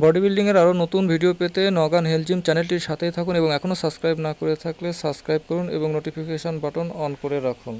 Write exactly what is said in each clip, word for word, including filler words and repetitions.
Body building आरो नतून video पेते नगान हेल्थ जिम चैनलটির সাথেই থাকুন এবং এখনো সাবস্ক্রাইব না করে থাকলে সাবস্ক্রাইব করুন এবং নোটিফিকেশন বাটন অন করে রাখুন।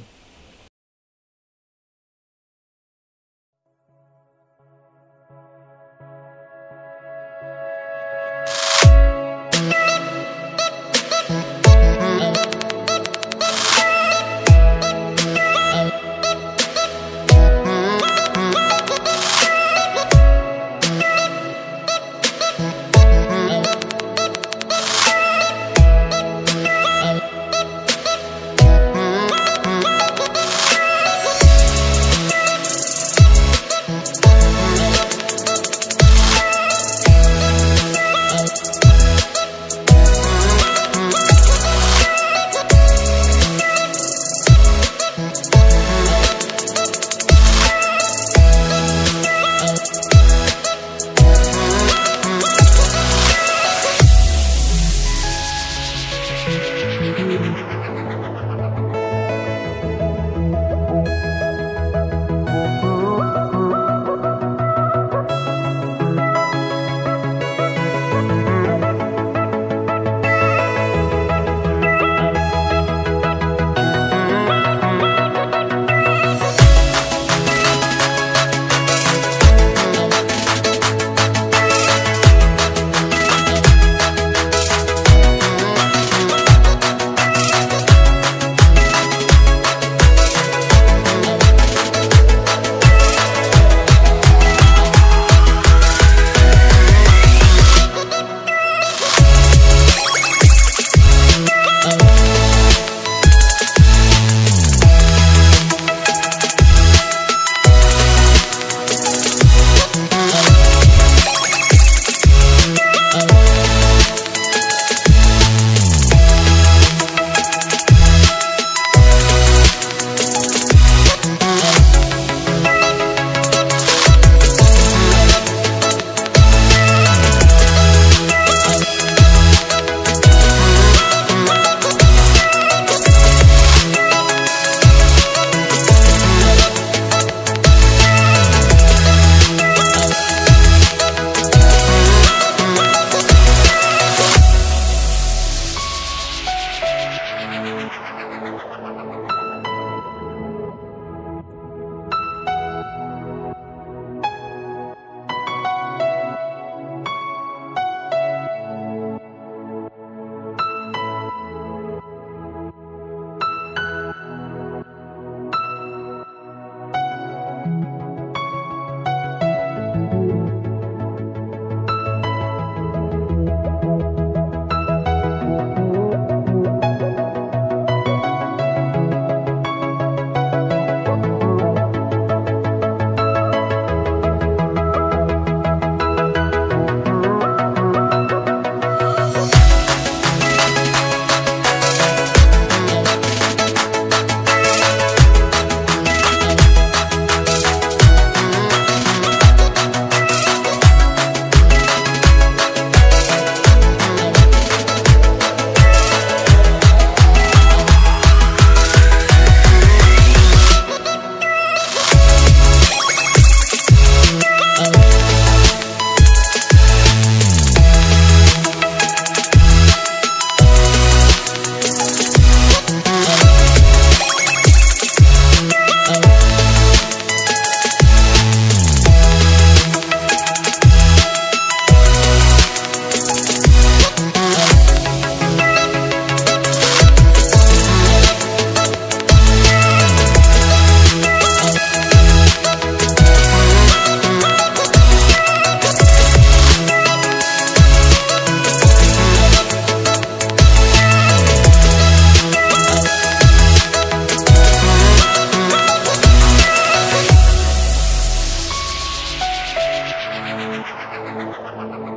Thank you.